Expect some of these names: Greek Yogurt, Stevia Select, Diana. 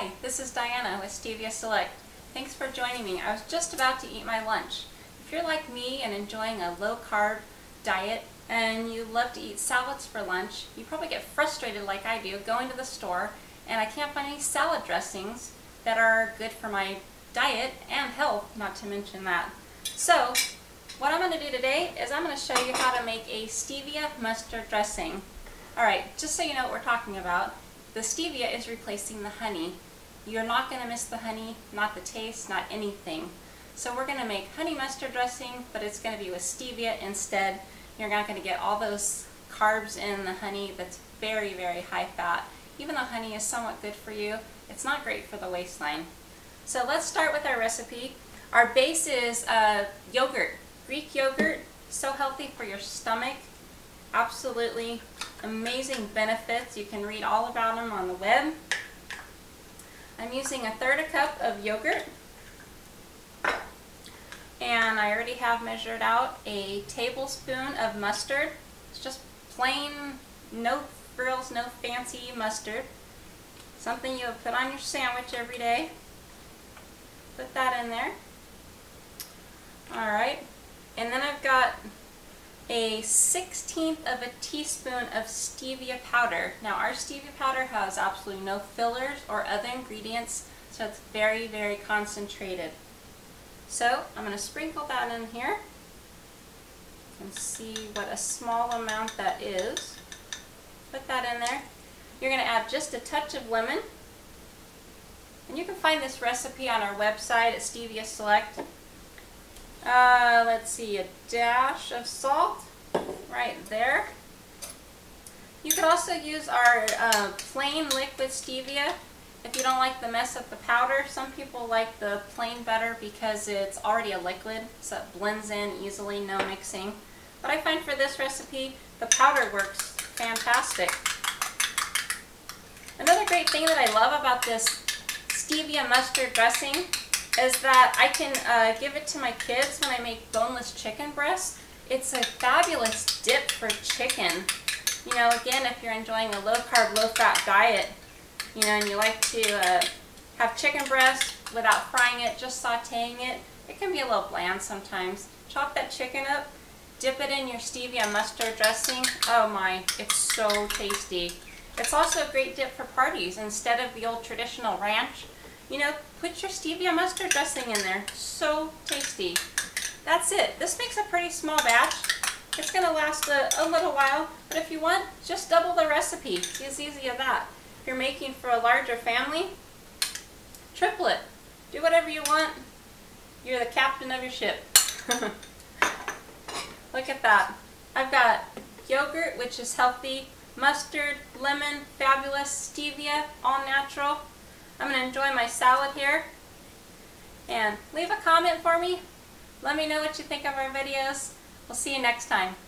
Hi, this is Diana with Stevia Select. Thanks for joining me. I was just about to eat my lunch. If you're like me and enjoying a low-carb diet and you love to eat salads for lunch, you probably get frustrated like I do going to the store and I can't find any salad dressings that are good for my diet and health, not to mention that. So what I'm going to do today is I'm going to show you how to make a stevia mustard dressing. Alright, just so you know what we're talking about, the stevia is replacing the honey. You're not going to miss the honey, not the taste, not anything. So we're going to make honey mustard dressing, but it's going to be with stevia instead. You're not going to get all those carbs in the honey that's very, very high fat. Even though honey is somewhat good for you, it's not great for the waistline. So let's start with our recipe. Our base is yogurt, Greek yogurt, so healthy for your stomach. Absolutely amazing benefits. You can read all about them on the web. I'm using 1/3 cup of yogurt, and I already have measured out a tablespoon of mustard. It's just plain, no frills, no fancy mustard. Something you would put on your sandwich every day. Put that in there. Alright, and then I've got a 1/16 of a teaspoon of stevia powder. Now our stevia powder has absolutely no fillers or other ingredients, so it's very, very concentrated. So I'm going to sprinkle that in here and see what a small amount that is. Put that in there. You're going to add just a touch of lemon. And you can find this recipe on our website at Stevia Select. Let's see, a dash of salt right there. You could also use our plain liquid stevia if you don't like the mess of the powder. Some people like the plain butter because it's already a liquid, so it blends in easily, no mixing. But I find for this recipe, the powder works fantastic. Another great thing that I love about this stevia mustard dressing is that I can give it to my kids when I make boneless chicken breasts. It's a fabulous dip for chicken. You know, again, if you're enjoying a low-carb, low-fat diet, you know, and you like to have chicken breast without frying it, just sauteing it, it can be a little bland sometimes. Chop that chicken up, dip it in your stevia mustard dressing. Oh my, it's so tasty. It's also a great dip for parties instead of the old traditional ranch. You know, put your stevia mustard dressing in there. So tasty. That's it. This makes a pretty small batch. It's going to last a little while, but if you want, just double the recipe. It's as easy as that. If you're making for a larger family, triple it. Do whatever you want. You're the captain of your ship. Look at that. I've got yogurt, which is healthy, mustard, lemon, fabulous, stevia, all natural. I'm going to enjoy my salad here, and leave a comment for me. Let me know what you think of our videos. We'll see you next time.